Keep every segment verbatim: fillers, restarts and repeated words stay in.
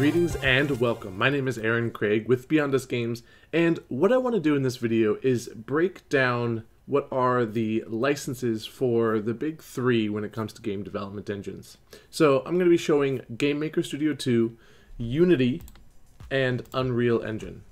Greetings and welcome. My name is Aaron Craig with Beyond Us Games, and what I want to do in this video is break down what are the licenses for the big three when it comes to game development engines. So I'm going to be showing GameMaker Studio two, Unity, and Unreal Engine.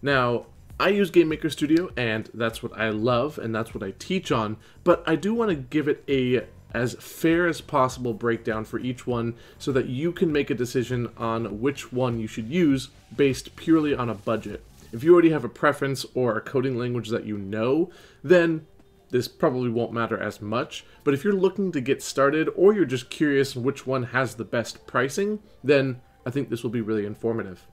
Now, I use GameMaker Studio, and that's what I love, and that's what I teach on, but I do want to give it a as fair as possible breakdown for each one so that you can make a decision on which one you should use based purely on a budget. If you already have a preference or a coding language that you know, then this probably won't matter as much, but if you're looking to get started or you're just curious which one has the best pricing, then I think this will be really informative.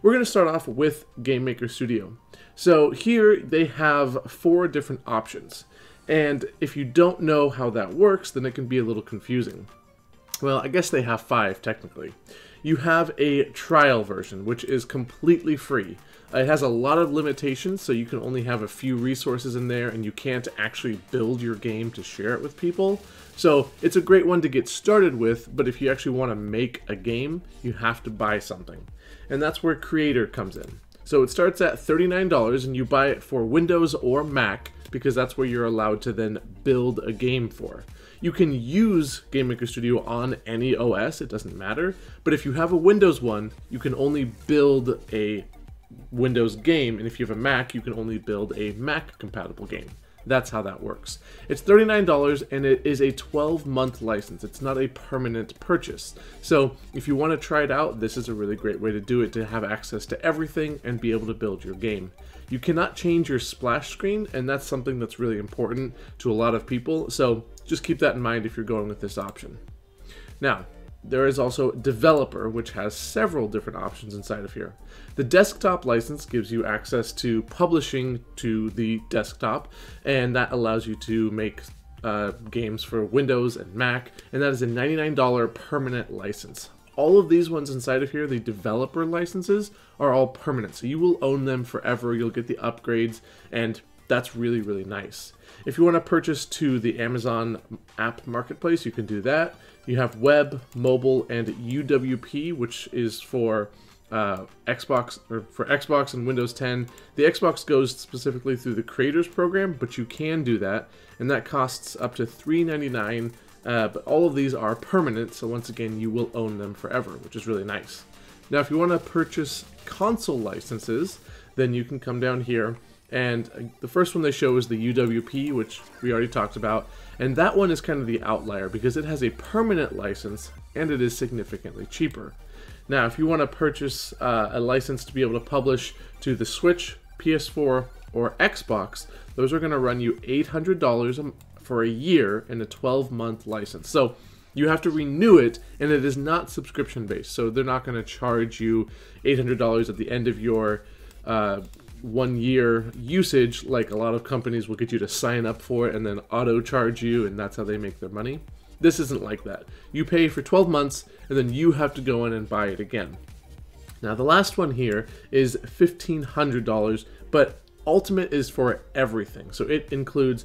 We're going to start off with GameMaker Studio. So here they have four different options. And if you don't know how that works, then it can be a little confusing. Well, I guess they have five, technically. You have a trial version, which is completely free. It has a lot of limitations, so you can only have a few resources in there, and you can't actually build your game to share it with people. So it's a great one to get started with, but if you actually want to make a game, you have to buy something. And that's where Creator comes in. So it starts at thirty-nine dollars, and you buy it for Windows or Mac, because that's where you're allowed to then build a game for. You can use GameMaker Studio on any O S, it doesn't matter, but if you have a Windows one, you can only build a Windows game, and if you have a Mac, you can only build a Mac-compatible game. That's how that works. It's thirty-nine dollars, and it is a twelve month license. It's not a permanent purchase. So if you want to try it out, this is a really great way to do it, to have access to everything and be able to build your game. You cannot change your splash screen, and that's something that's really important to a lot of people. So just keep that in mind if you're going with this option. Now, there is also Developer, which has several different options inside of here. The desktop license gives you access to publishing to the desktop, and that allows you to make uh, games for Windows and Mac, and that is a ninety-nine dollar permanent license. All of these ones inside of here, the developer licenses, are all permanent, so you will own them forever, you'll get the upgrades, and that's really, really nice. If you want to purchase to the Amazon App Marketplace, you can do that. You have web, mobile, and U W P, which is for uh, Xbox or for Xbox and Windows ten. The Xbox goes specifically through the Creators Program, but you can do that, and that costs up to three ninety-nine. Uh, but all of these are permanent, so once again, you will own them forever, which is really nice. Now, if you want to purchase console licenses, then you can come down here. And the first one they show is the U W P, which we already talked about, and that one is kind of the outlier because it has a permanent license and it is significantly cheaper. Now, if you want to purchase uh, a license to be able to publish to the Switch, P S four, or Xbox, those are going to run you eight hundred dollars for a year and a twelve month license. So you have to renew it, and it is not subscription-based, so they're not going to charge you eight hundred dollars at the end of your uh, one year usage, like a lot of companies will get you to sign up for it and then auto charge you, and that's how they make their money. This isn't like that. You pay for twelve months and then you have to go in and buy it again. Now the last one here is fifteen hundred dollars, but Ultimate is for everything. So it includes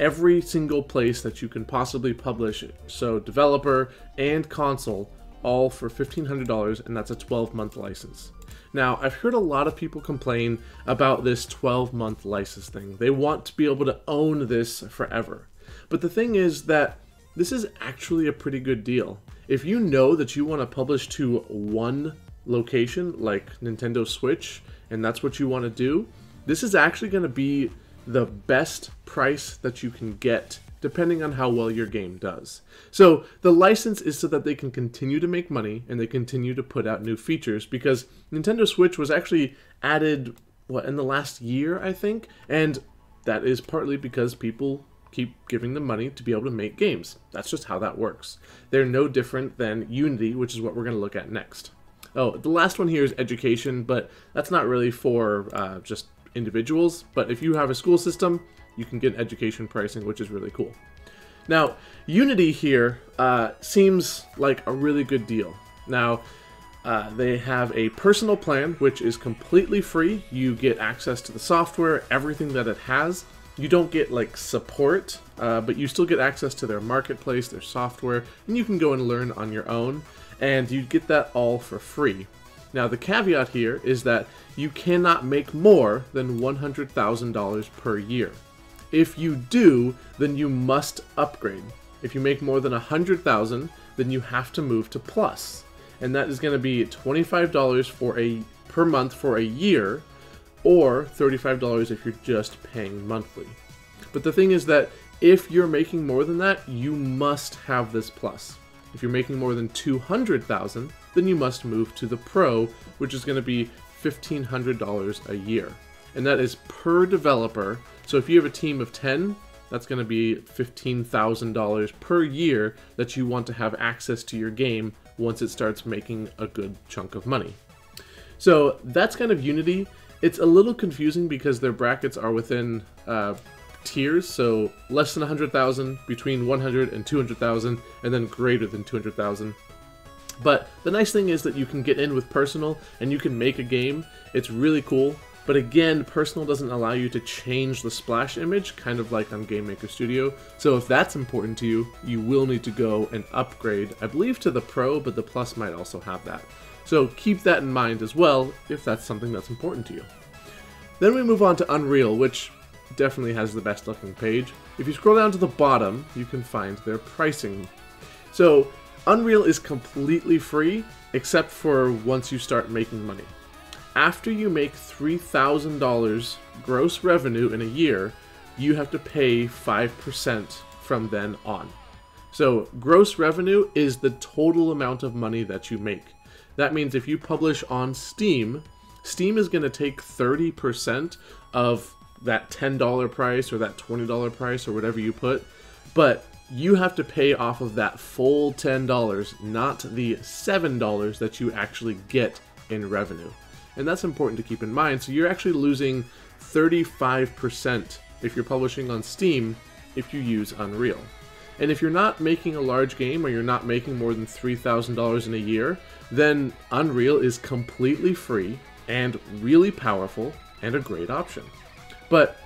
every single place that you can possibly publish it. So developer and console, all for fifteen hundred dollars, and that's a twelve month license. Now, I've heard a lot of people complain about this twelve month license thing. They want to be able to own this forever. But the thing is that this is actually a pretty good deal. If you know that you want to publish to one location, like Nintendo Switch, and that's what you want to do, this is actually going to be the best price that you can get, depending on how well your game does. So the license is so that they can continue to make money and they continue to put out new features, because Nintendo Switch was actually added, what, in the last year, I think? And that is partly because people keep giving them money to be able to make games. That's just how that works. They're no different than Unity, which is what we're going to look at next. Oh, the last one here is education, but that's not really for uh, just individuals, but if you have a school system, you can get education pricing, which is really cool. Now, Unity here uh, seems like a really good deal. Now, uh, they have a personal plan, which is completely free. You get access to the software, everything that it has. You don't get like support, uh, but you still get access to their marketplace, their software, and you can go and learn on your own. and you'd get that all for free. Now, the caveat here is that you cannot make more than one hundred thousand dollars per year. If you do, then you must upgrade. If you make more than one hundred thousand dollars, then you have to move to Plus. And that is going to be twenty-five dollars for a, per month for a year, or thirty-five dollars if you're just paying monthly. But the thing is that if you're making more than that, you must have this Plus. If you're making more than two hundred thousand dollars, then you must move to the Pro, which is going to be fifteen hundred dollars a year. And that is per developer. So if you have a team of ten, that's going to be fifteen thousand dollars per year that you want to have access to your game once it starts making a good chunk of money. So that's kind of Unity. It's a little confusing because their brackets are within uh, tiers, so less than one hundred thousand, between one hundred and two hundred thousand, and then greater than two hundred thousand. But the nice thing is that you can get in with personal and you can make a game. It's really cool. But again, personal doesn't allow you to change the splash image, kind of like on GameMaker Studio. So if that's important to you, you will need to go and upgrade, I believe, to the Pro, but the Plus might also have that. So keep that in mind as well, if that's something that's important to you. Then we move on to Unreal, which definitely has the best looking page. If you scroll down to the bottom, you can find their pricing. So Unreal is completely free, except for once you start making money. After you make three thousand dollars gross revenue in a year, you have to pay five percent from then on. So gross revenue is the total amount of money that you make. That means if you publish on Steam, Steam is going to take thirty percent of that ten dollar price or that twenty dollar price or whatever you put, but you have to pay off of that full ten dollars, not the seven dollars that you actually get in revenue. And that's important to keep in mind. So you're actually losing thirty-five percent if you're publishing on Steam if you use Unreal. And if you're not making a large game or you're not making more than three thousand dollars in a year, then Unreal is completely free and really powerful and a great option. But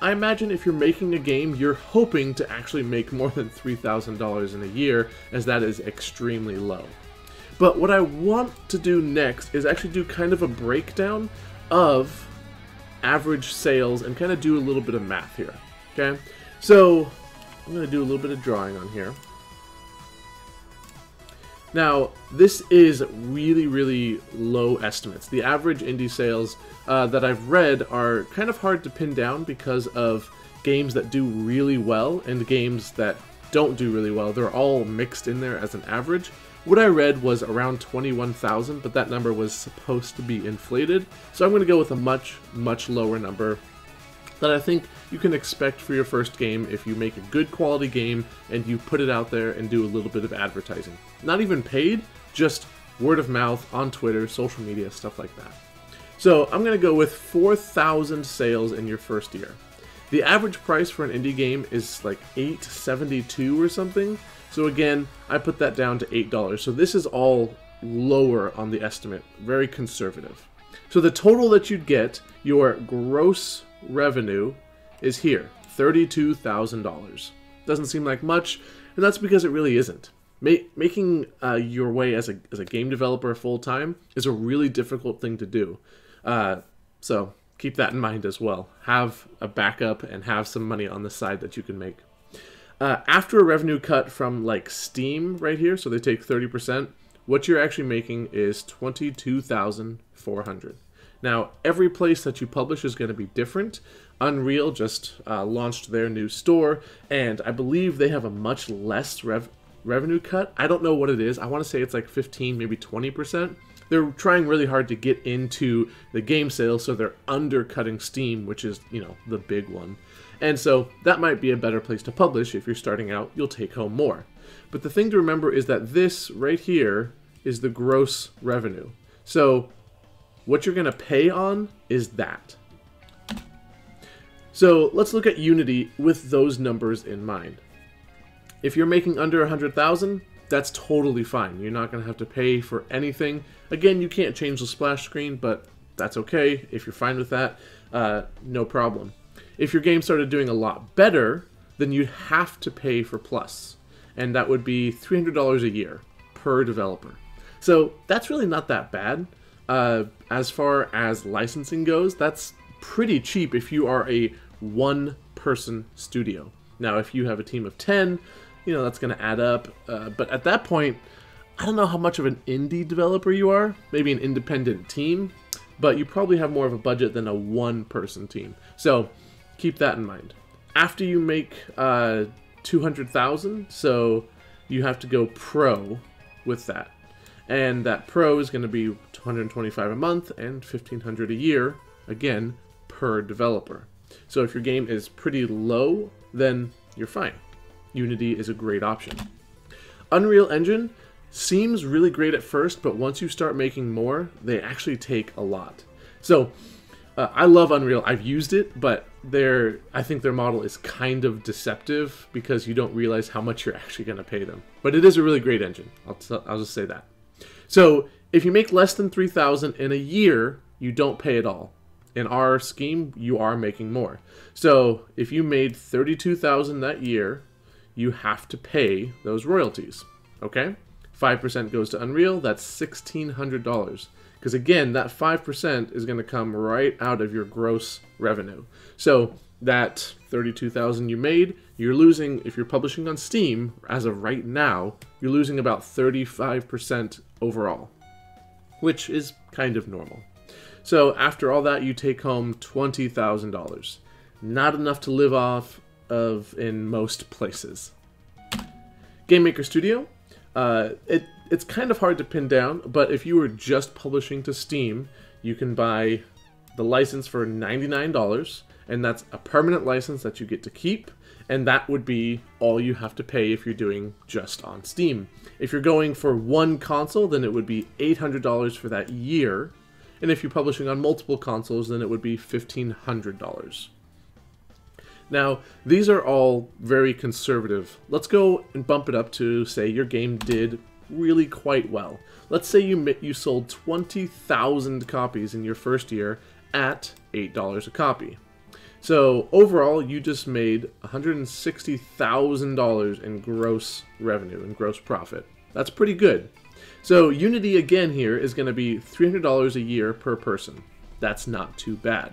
I imagine if you're making a game, you're hoping to actually make more than three thousand dollars in a year, as that is extremely low. But what I want to do next is actually do kind of a breakdown of average sales and kind of do a little bit of math here, okay? So I'm going to do a little bit of drawing on here. Now, this is really, really low estimates. The average indie sales uh, that I've read are kind of hard to pin down because of games that do really well and games that don't do really well. They're all mixed in there as an average. What I read was around twenty-one thousand, but that number was supposed to be inflated, so I'm going to go with a much, much lower number that I think you can expect for your first game if you make a good quality game and you put it out there and do a little bit of advertising. Not even paid, just word of mouth on Twitter, social media, stuff like that. So I'm going to go with four thousand sales in your first year. The average price for an indie game is like eight seventy-two or something. So again, I put that down to eight dollars. So this is all lower on the estimate, very conservative. So the total that you'd get, your gross revenue, is here, thirty-two thousand dollars. Doesn't seem like much, and that's because it really isn't. Ma making uh, your way as a, as a game developer full-time is a really difficult thing to do. Uh, so keep that in mind as well. Have a backup and have some money on the side that you can make. Uh, after a revenue cut from like Steam right here, so they take thirty percent, what you're actually making is twenty-two thousand four hundred dollars. Now, every place that you publish is going to be different. Unreal just uh, launched their new store, and I believe they have a much less rev revenue cut. I don't know what it is. I want to say it's like fifteen, maybe twenty percent. They're trying really hard to get into the game sales, so they're undercutting Steam, which is, you know, the big one. And so that might be a better place to publish. If you're starting out, you'll take home more. But the thing to remember is that this right here is the gross revenue. So what you're going to pay on is that. So let's look at Unity with those numbers in mind. If you're making under one hundred thousand dollars, that's totally fine. You're not going to have to pay for anything. Again, you can't change the splash screen, but that's okay. If you're fine with that, uh, no problem. If your game started doing a lot better, then you'd have to pay for Plus, and that would be three hundred dollars a year per developer. So that's really not that bad. Uh, as far as licensing goes, that's pretty cheap if you are a one-person studio. Now, if you have a team of ten, you know, that's going to add up. Uh, but at that point, I don't know how much of an indie developer you are, maybe an independent team, but you probably have more of a budget than a one-person team. So keep that in mind. After you make uh, two hundred thousand, so you have to go pro with that. And that pro is going to be two hundred twenty-five dollars a month and fifteen hundred dollars a year, again, per developer. So if your game is pretty low, then you're fine. Unity is a great option. Unreal Engine seems really great at first, but once you start making more, they actually take a lot. So uh, I love Unreal. I've used it, but their I think their model is kind of deceptive because you don't realize how much you're actually going to pay them. But it is a really great engine. I'll, t I'll just say that. So if you make less than three thousand dollars in a year, you don't pay at all. In our scheme, you are making more. So if you made thirty-two thousand dollars that year, you have to pay those royalties, okay? five percent goes to Unreal, that's sixteen hundred dollars. Because again, that five percent is gonna come right out of your gross revenue. So that thirty-two thousand dollars you made, you're losing, if you're publishing on Steam, as of right now, you're losing about thirty-five percent overall, which is kind of normal. So after all that, you take home twenty thousand dollars. Not enough to live off of in most places. GameMaker Studio, uh, it, it's kind of hard to pin down, but if you were just publishing to Steam, you can buy the license for ninety-nine dollars, and that's a permanent license that you get to keep, and that would be all you have to pay if you're doing just on Steam. If you're going for one console, then it would be eight hundred dollars for that year, and if you're publishing on multiple consoles, then it would be fifteen hundred dollars. Now, these are all very conservative. Let's go and bump it up to, say, your game did really quite well. Let's say you you sold twenty thousand copies in your first year at eight dollars a copy. So overall, you just made one hundred sixty thousand dollars in gross revenue and gross profit. That's pretty good. So Unity, again, here is going to be three hundred dollars a year per person. That's not too bad.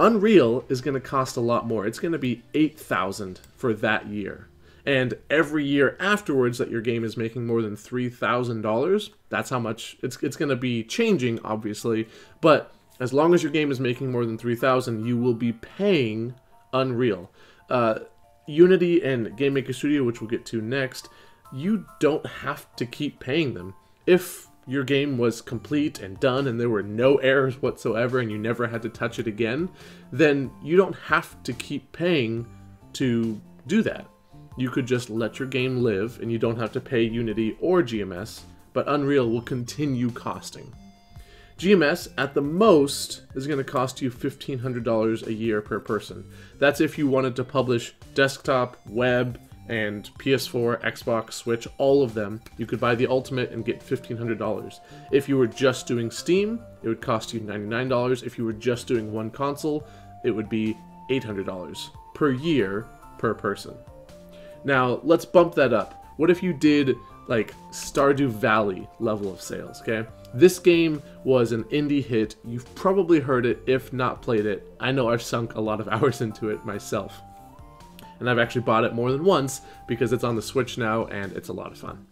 Unreal is going to cost a lot more. It's going to be eight thousand dollars for that year. And every year afterwards that your game is making more than three thousand dollars, that's how much it's, it's going to be changing, obviously. But as long as your game is making more than three thousand dollars, you will be paying Unreal. Uh, Unity and GameMaker Studio, which we'll get to next, you don't have to keep paying them. If your game was complete and done and there were no errors whatsoever and you never had to touch it again, then you don't have to keep paying to do that. You could just let your game live and you don't have to pay Unity or G M S, but Unreal will continue costing. G M S, at the most, is going to cost you fifteen hundred dollars a year per person. That's if you wanted to publish desktop, web, and P S four, Xbox, Switch, all of them. You could buy the Ultimate and get fifteen hundred dollars. If you were just doing Steam, it would cost you ninety-nine dollars. If you were just doing one console, it would be eight hundred dollars per year per person. Now, let's bump that up. What if you did, like, Stardew Valley level of sales, okay? This game was an indie hit. You've probably heard it, if not played it. I know I've sunk a lot of hours into it myself. And I've actually bought it more than once because it's on the Switch now and it's a lot of fun.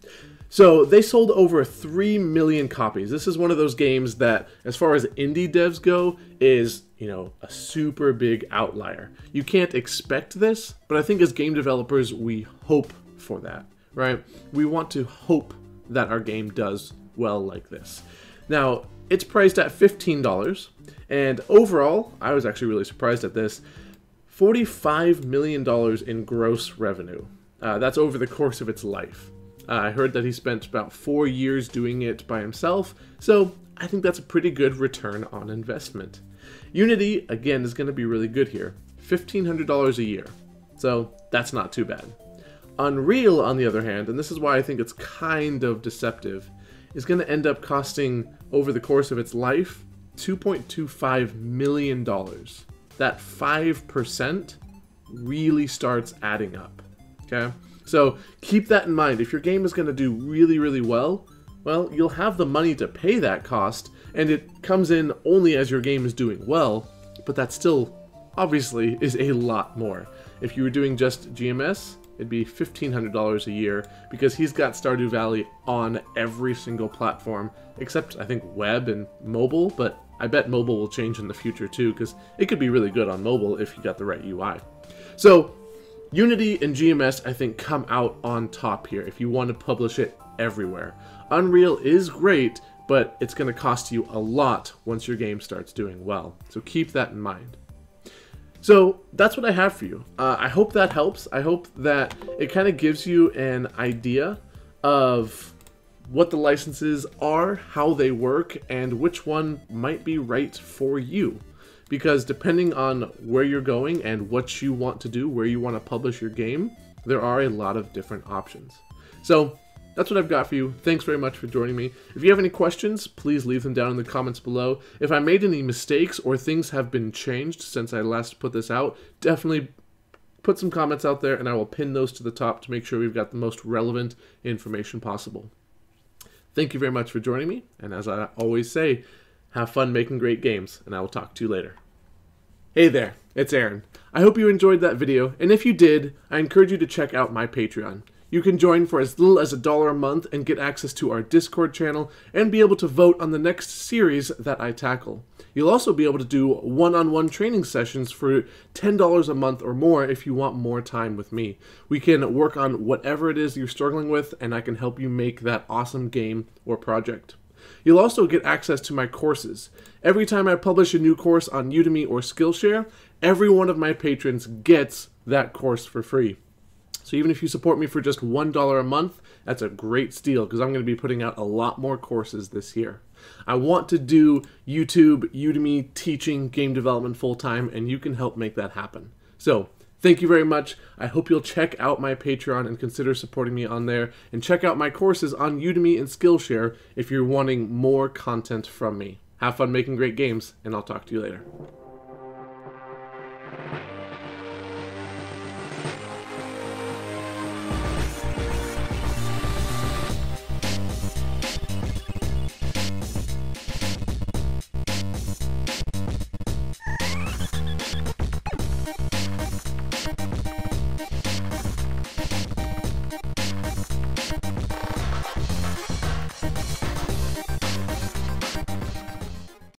So they sold over three million copies. This is one of those games that, as far as indie devs go, is, you know, a super big outlier. You can't expect this, but I think as game developers, we hope for that, right? We want to hope that our game does well like this. Now, it's priced at fifteen dollars, and overall, I was actually really surprised at this, forty-five million dollars in gross revenue. Uh, that's over the course of its life. Uh, I heard that he spent about four years doing it by himself, so I think that's a pretty good return on investment. Unity, again, is going to be really good here. fifteen hundred dollars a year, so that's not too bad. Unreal, on the other hand, and this is why I think it's kind of deceptive, is going to end up costing, over the course of its life, two point two five million dollars. That five percent really starts adding up, okay? So keep that in mind. If your game is going to do really, really well, well, you'll have the money to pay that cost, and it comes in only as your game is doing well, but that still, obviously, is a lot more. If you were doing just G M S, it'd be fifteen hundred dollars a year, because he's got Stardew Valley on every single platform, except, I think, web and mobile, but I bet mobile will change in the future too, because it could be really good on mobile if you got the right U I. So, Unity and G M S, I think, come out on top here if you want to publish it everywhere. Unreal is great, but it's going to cost you a lot once your game starts doing well. So keep that in mind. So that's what I have for you. Uh, I hope that helps. I hope that it kind of gives you an idea of what the licenses are, how they work, and which one might be right for you. Because depending on where you're going and what you want to do, where you want to publish your game, there are a lot of different options. So that's what I've got for you. Thanks very much for joining me. If you have any questions, please leave them down in the comments below. If I made any mistakes or things have been changed since I last put this out, definitely put some comments out there and I will pin those to the top to make sure we've got the most relevant information possible. Thank you very much for joining me, and as I always say, have fun making great games, and I will talk to you later. Hey there, it's Aaron. I hope you enjoyed that video, and if you did, I encourage you to check out my Patreon. You can join for as little as a dollar a month and get access to our Discord channel and be able to vote on the next series that I tackle. You'll also be able to do one-on-one training sessions for ten dollars a month or more if you want more time with me. We can work on whatever it is you're struggling with, and I can help you make that awesome game or project. You'll also get access to my courses. Every time I publish a new course on Udemy or Skillshare, every one of my patrons gets that course for free. So even if you support me for just one dollar a month, that's a great steal, because I'm going to be putting out a lot more courses this year. I want to do YouTube, Udemy, teaching, game development full-time, and you can help make that happen. So thank you very much. I hope you'll check out my Patreon and consider supporting me on there, and check out my courses on Udemy and Skillshare if you're wanting more content from me. Have fun making great games, and I'll talk to you later.